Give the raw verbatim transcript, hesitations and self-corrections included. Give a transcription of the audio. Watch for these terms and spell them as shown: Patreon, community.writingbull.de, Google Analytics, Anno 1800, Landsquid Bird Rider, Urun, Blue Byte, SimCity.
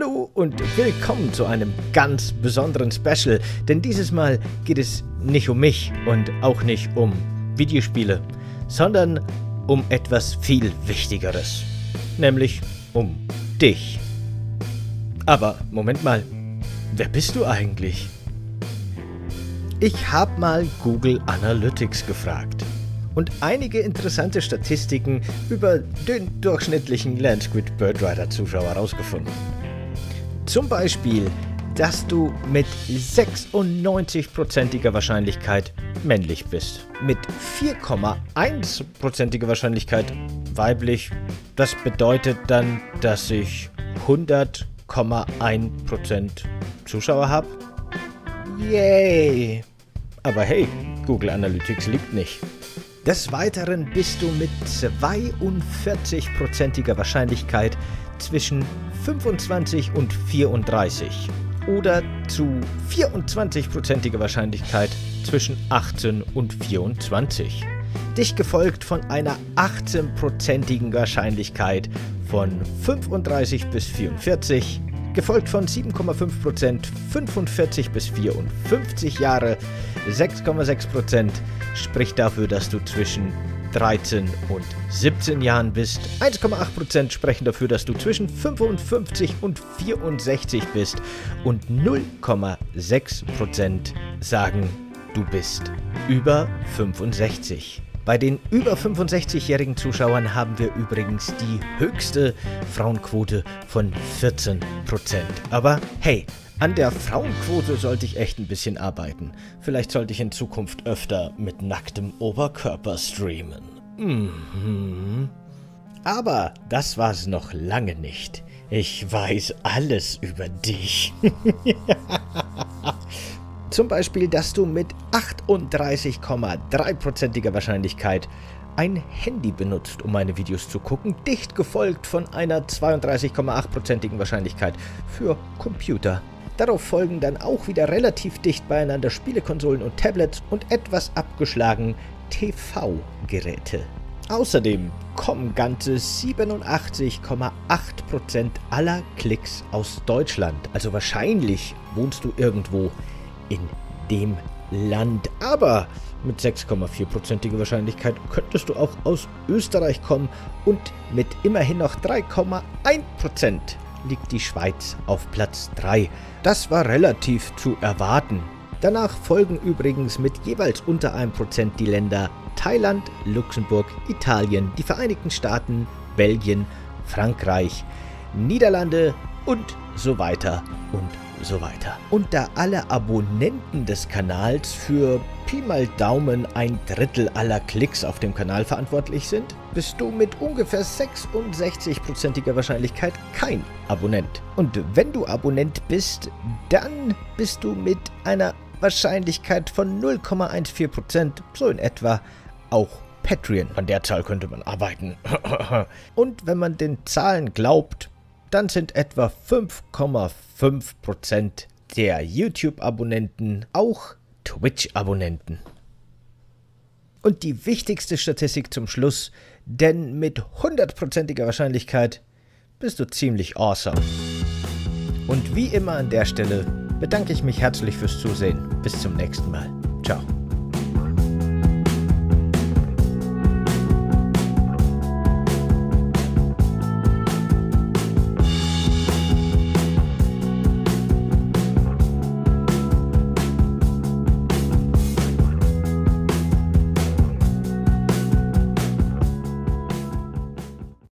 Hallo und willkommen zu einem ganz besonderen Special, denn dieses Mal geht es nicht um mich und auch nicht um Videospiele, sondern um etwas viel Wichtigeres, nämlich um dich. Aber Moment mal, wer bist du eigentlich? Ich habe mal Google Analytics gefragt und einige interessante Statistiken über den durchschnittlichen Landsquid Bird Rider Zuschauer herausgefunden. Zum Beispiel, dass du mit sechsundneunzig prozentiger Wahrscheinlichkeit männlich bist, mit vier Komma eins prozentiger Wahrscheinlichkeit weiblich. Das bedeutet dann, dass ich hundert Komma eins Prozent Zuschauer habe. Yay! Aber hey, Google Analytics liegt nicht. Des Weiteren bist du mit zweiundvierzig prozentiger Wahrscheinlichkeit zwischen fünfundzwanzig und vierunddreißig oder zu vierundzwanzig prozentiger Wahrscheinlichkeit zwischen achtzehn und vierundzwanzig. Dich gefolgt von einer achtzehn prozentigen Wahrscheinlichkeit von fünfunddreißig bis vierundvierzig, gefolgt von sieben Komma fünf Prozent fünfundvierzig bis vierundfünfzig Jahre, sechs Komma sechs Prozent spricht dafür, dass du zwischen dreizehn und siebzehn Jahren bist, eins Komma acht Prozent sprechen dafür, dass du zwischen fünfundfünfzig und vierundsechzig bist und null Komma sechs Prozent sagen, du bist über fünfundsechzig. Bei den über fünfundsechzigjährigen Zuschauern haben wir übrigens die höchste Frauenquote von vierzehn Prozent. Aber hey, an der Frauenquote sollte ich echt ein bisschen arbeiten. Vielleicht sollte ich in Zukunft öfter mit nacktem Oberkörper streamen. Mhm. Aber das war's noch lange nicht. Ich weiß alles über dich. Zum Beispiel, dass du mit achtunddreißig Komma drei prozentiger Wahrscheinlichkeit ein Handy benutzt, um meine Videos zu gucken, dicht gefolgt von einer zweiunddreißig Komma acht prozentigen Wahrscheinlichkeit für Computer. Darauf folgen dann auch wieder relativ dicht beieinander Spielekonsolen und Tablets und etwas abgeschlagen T V-Geräte. Außerdem kommen ganze siebenundachtzig Komma acht Prozent aller Klicks aus Deutschland. Also wahrscheinlich wohnst du irgendwo in dem Land. Aber mit sechs Komma vier prozentiger Wahrscheinlichkeit könntest du auch aus Österreich kommen und mit immerhin noch drei Komma eins Prozent liegt die Schweiz auf Platz drei. Das war relativ zu erwarten. Danach folgen übrigens mit jeweils unter einem Prozent die Länder Thailand, Luxemburg, Italien, die Vereinigten Staaten, Belgien, Frankreich, Niederlande und so weiter und so weiter. Und da alle Abonnenten des Kanals für Pi mal Daumen ein Drittel aller Klicks auf dem Kanal verantwortlich sind, bist du mit ungefähr sechsundsechzig prozentiger Wahrscheinlichkeit kein Abonnent. Und wenn du Abonnent bist, dann bist du mit einer Wahrscheinlichkeit von null Komma eins vier Prozent, so in etwa, auch Patreon. An der Zahl könnte man arbeiten. Und wenn man den Zahlen glaubt, dann sind etwa fünf Komma fünf Prozent der YouTube-Abonnenten auch Twitch-Abonnenten. Und die wichtigste Statistik zum Schluss, denn mit hundertprozentiger Wahrscheinlichkeit bist du ziemlich awesome. Und wie immer an der Stelle bedanke ich mich herzlich fürs Zusehen. Bis zum nächsten Mal. Ciao.